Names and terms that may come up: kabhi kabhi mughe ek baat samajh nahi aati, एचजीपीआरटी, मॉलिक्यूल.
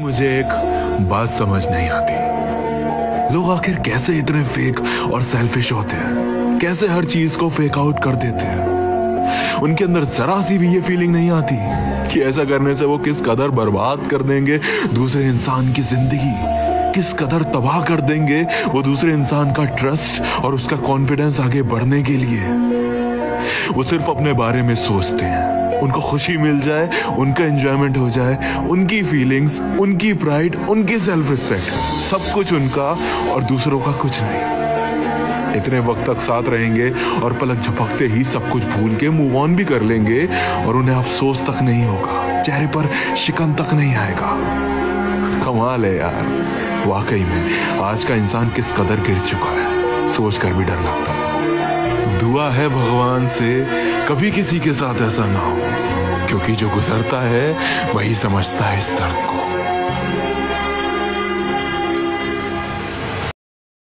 मुझे एक बात समझ नहीं आती, लोग आखिर कैसे इतने फेक और सेल्फिश होते हैं, कैसे हर चीज को फेक आउट कर देते हैं। उनके अंदर जरा सी भी ये फीलिंग नहीं आती कि ऐसा करने से वो किस कदर बर्बाद कर देंगे दूसरे इंसान की जिंदगी, किस कदर तबाह कर देंगे वो दूसरे इंसान का ट्रस्ट और उसका कॉन्फिडेंस आगे बढ़ने के लिए। वो सिर्फ अपने बारे में सोचते हैं, उनको खुशी मिल जाए, उनका एंजॉयमेंट हो जाए, उनकी फीलिंग्स, उनकी प्राइड, उनकी सेल्फ रिस्पेक्ट, सब कुछ उनका और दूसरों का कुछ नहीं। इतने वक्त तक साथ रहेंगे और पलक झपकते ही सब कुछ भूल के मूव ऑन भी कर लेंगे और उन्हें अफसोस तक नहीं होगा, चेहरे पर शिकन तक नहीं आएगा। कमाल है यार, वाकई में आज का इंसान किस कदर गिर चुका है, सोच कर भी डर लगता है। दुआ है भगवान से कभी किसी के साथ ऐसा ना हो, क्योंकि जो गुजरता है वही समझता है इस दर्द को।